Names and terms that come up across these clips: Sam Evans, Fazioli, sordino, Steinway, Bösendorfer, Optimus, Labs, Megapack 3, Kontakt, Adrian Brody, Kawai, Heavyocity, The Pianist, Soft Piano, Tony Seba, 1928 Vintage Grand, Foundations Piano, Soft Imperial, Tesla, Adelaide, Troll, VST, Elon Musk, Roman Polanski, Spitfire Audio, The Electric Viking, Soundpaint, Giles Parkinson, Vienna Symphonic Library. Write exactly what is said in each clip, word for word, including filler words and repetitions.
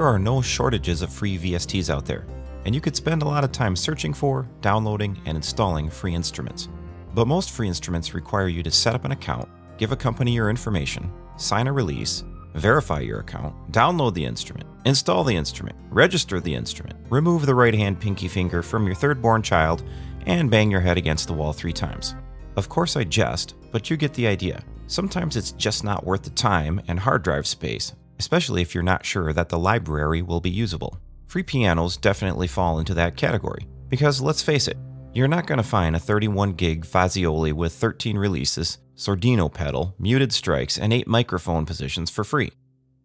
There are no shortages of free V S Ts out there, and you could spend a lot of time searching for, downloading, and installing free instruments. But most free instruments require you to set up an account, give a company your information, sign a release, verify your account, download the instrument, install the instrument, register the instrument, remove the right-hand pinky finger from your third-born child, and bang your head against the wall three times. Of course I jest, but you get the idea. Sometimes it's just not worth the time and hard drive space, especially if you're not sure that the library will be usable. Free pianos definitely fall into that category, because let's face it, you're not going to find a thirty-one gig Fazioli with thirteen releases, sordino pedal, muted strikes, and eight microphone positions for free.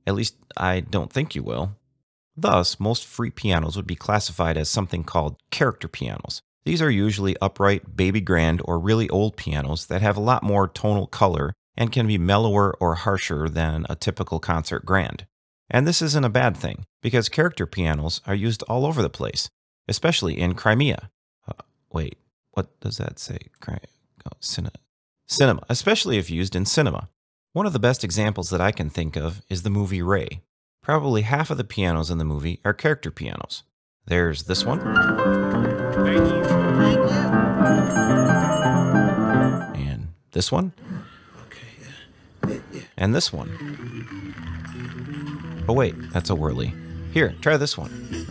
At least, I don't think you will. Thus, most free pianos would be classified as something called character pianos. These are usually upright, baby grand, or really old pianos that have a lot more tonal color and can be mellower or harsher than a typical concert grand. And this isn't a bad thing, because character pianos are used all over the place, especially in Crimea. Wait, what does that say? Oh, cinema. Cinema, especially if used in cinema. One of the best examples that I can think of is the movie Ray. Probably half of the pianos in the movie are character pianos. There's this one. And this one. And this one. Oh wait, that's a whirly. Here, try this one.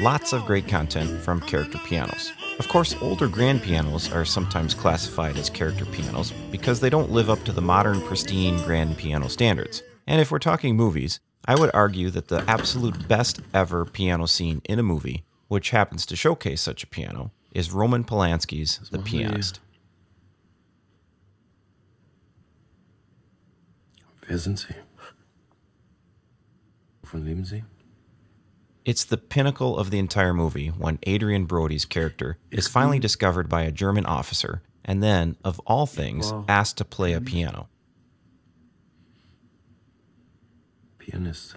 Lots of great content from character pianos. Of course, older grand pianos are sometimes classified as character pianos because they don't live up to the modern pristine grand piano standards. And if we're talking movies, I would argue that the absolute best ever piano scene in a movie, which happens to showcase such a piano, is Roman Polanski's The Pianist. Wissen Sie? Wovon leben Sie? It's the pinnacle of the entire movie when Adrian Brody's character is finally discovered by a German officer and then, of all things, asked to play a piano. Pianist.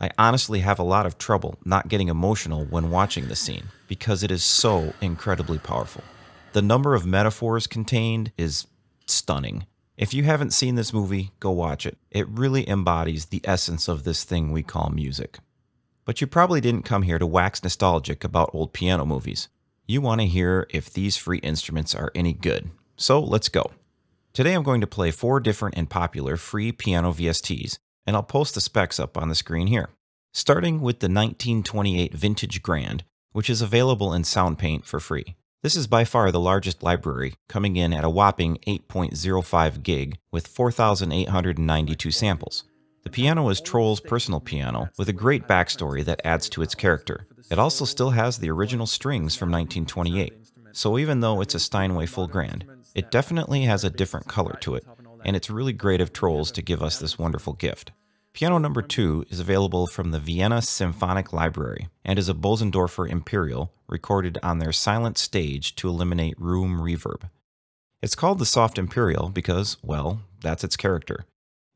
I honestly have a lot of trouble not getting emotional when watching the scene because it is so incredibly powerful. The number of metaphors contained is stunning. If you haven't seen this movie, go watch it. It really embodies the essence of this thing we call music. But you probably didn't come here to wax nostalgic about old piano movies. You want to hear if these free instruments are any good. So let's go. Today I'm going to play four different and popular free piano V S Ts, and I'll post the specs up on the screen here. Starting with the nineteen twenty-eight Vintage Grand, which is available in Soundpaint for free. This is by far the largest library, coming in at a whopping eight point zero five gig with four thousand eight hundred ninety-two samples. The piano is Troll's personal piano with a great backstory that adds to its character. It also still has the original strings from nineteen twenty-eight, so even though it's a Steinway full grand, it definitely has a different color to it, and it's really great of Troll's to give us this wonderful gift. Piano number two is available from the Vienna Symphonic Library and is a Bösendorfer Imperial recorded on their silent stage to eliminate room reverb. It's called the Soft Imperial because, well, that's its character.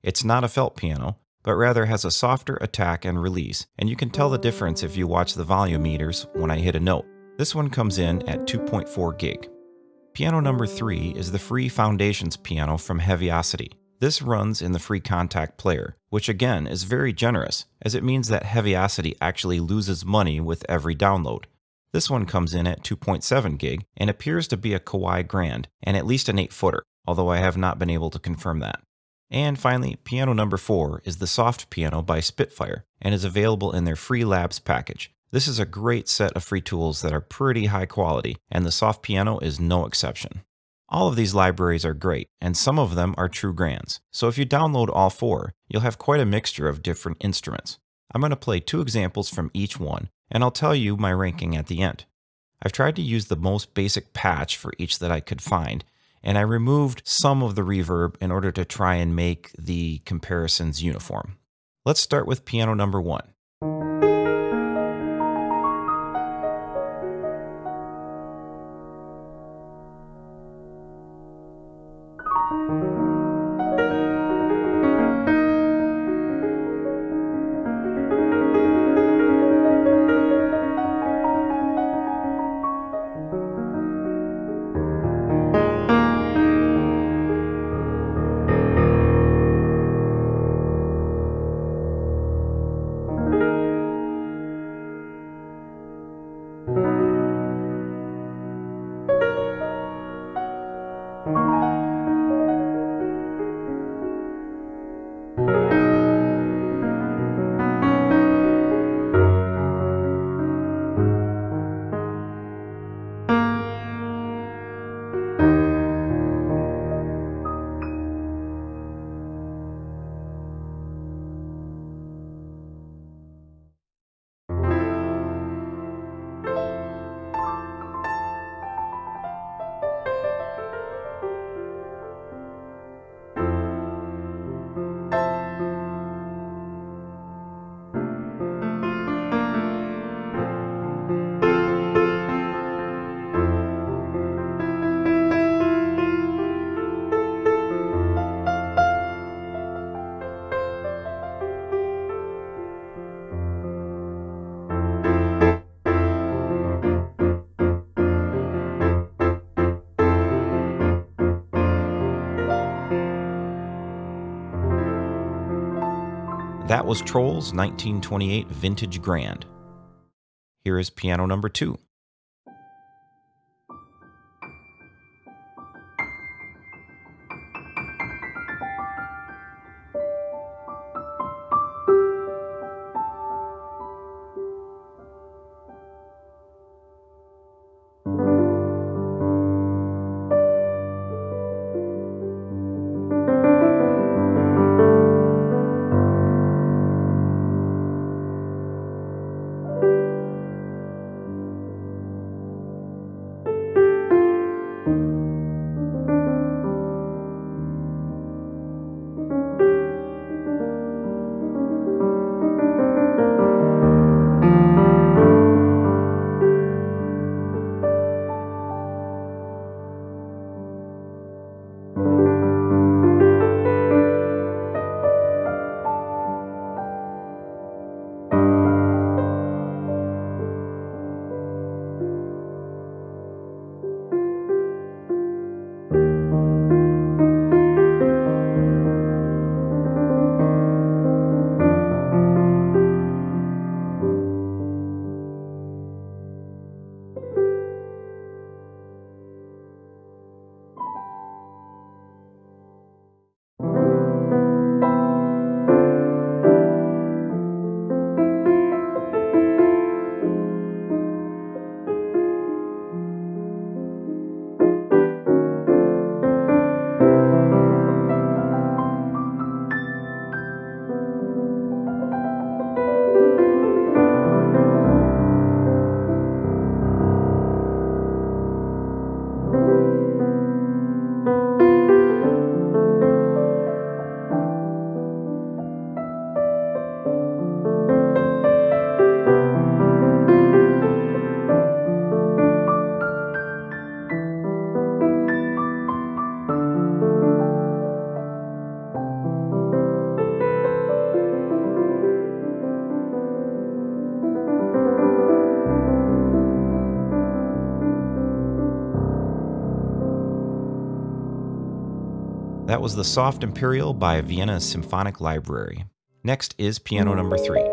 It's not a felt piano, but rather has a softer attack and release, and you can tell the difference if you watch the volume meters when I hit a note. This one comes in at two point four gig. Piano number three is the free Foundations Piano from Heavyocity. This runs in the free Kontakt player, which again is very generous, as it means that Heavyocity actually loses money with every download. This one comes in at two point seven gig and appears to be a Kawai grand and at least an eight footer, although I have not been able to confirm that. And finally, piano number four is the Soft Piano by Spitfire and is available in their free labs package. This is a great set of free tools that are pretty high quality, and the Soft Piano is no exception. All of these libraries are great, and some of them are true grands, so if you download all four, you'll have quite a mixture of different instruments. I'm going to play two examples from each one, and I'll tell you my ranking at the end. I've tried to use the most basic patch for each that I could find, and I removed some of the reverb in order to try and make the comparisons uniform. Let's start with piano number one. That was Troll's nineteen twenty-eight Vintage Grand. Here is piano number two. That was the Soft Imperial by Vienna Symphonic Library. Next is piano number three.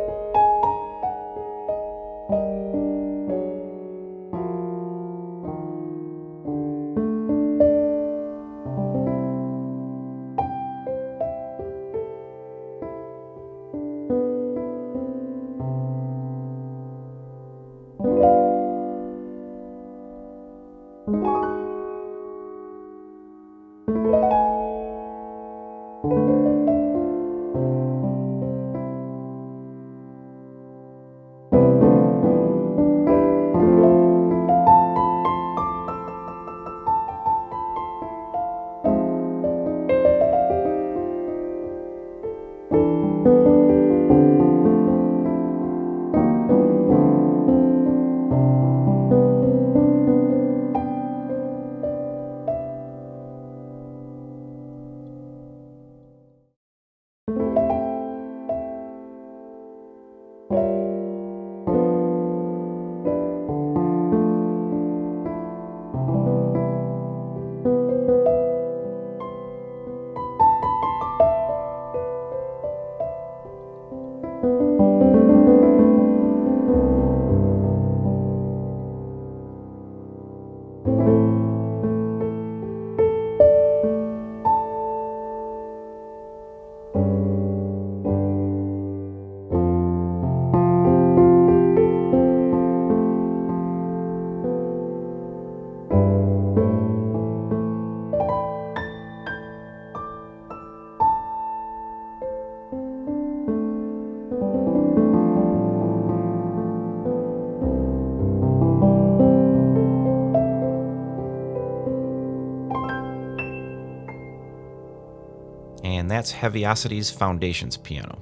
and that's Heavyocity's Foundations Piano.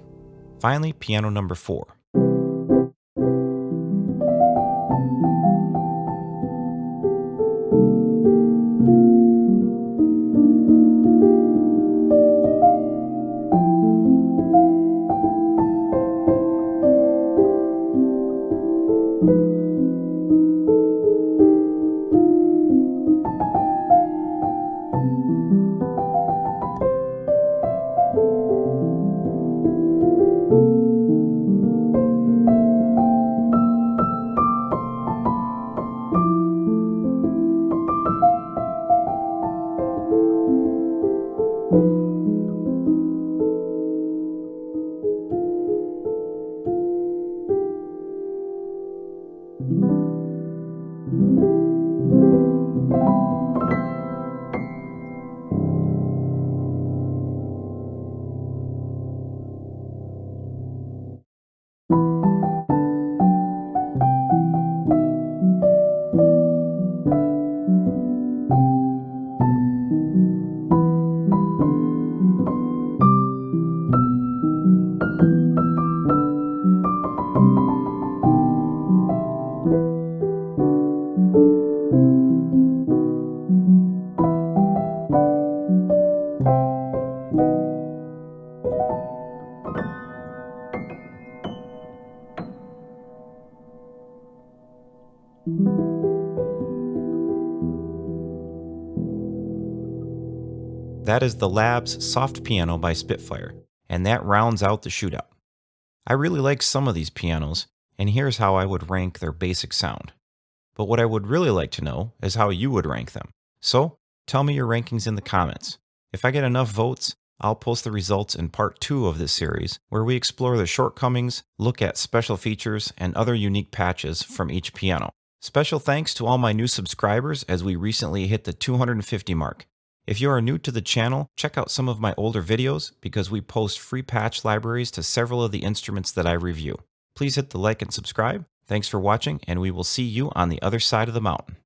Finally, piano number four. That is the Lab's Soft Piano by Spitfire, and that rounds out the shootout. I really like some of these pianos, and here's how I would rank their basic sound. But what I would really like to know is how you would rank them. So, tell me your rankings in the comments. If I get enough votes, I'll post the results in part two of this series, where we explore the shortcomings, look at special features, and other unique patches from each piano. Special thanks to all my new subscribers as we recently hit the two hundred fifty mark. If you are new to the channel, check out some of my older videos because we post free patch libraries to several of the instruments that I review. Please hit the like and subscribe. Thanks for watching, and we will see you on the other side of the mountain.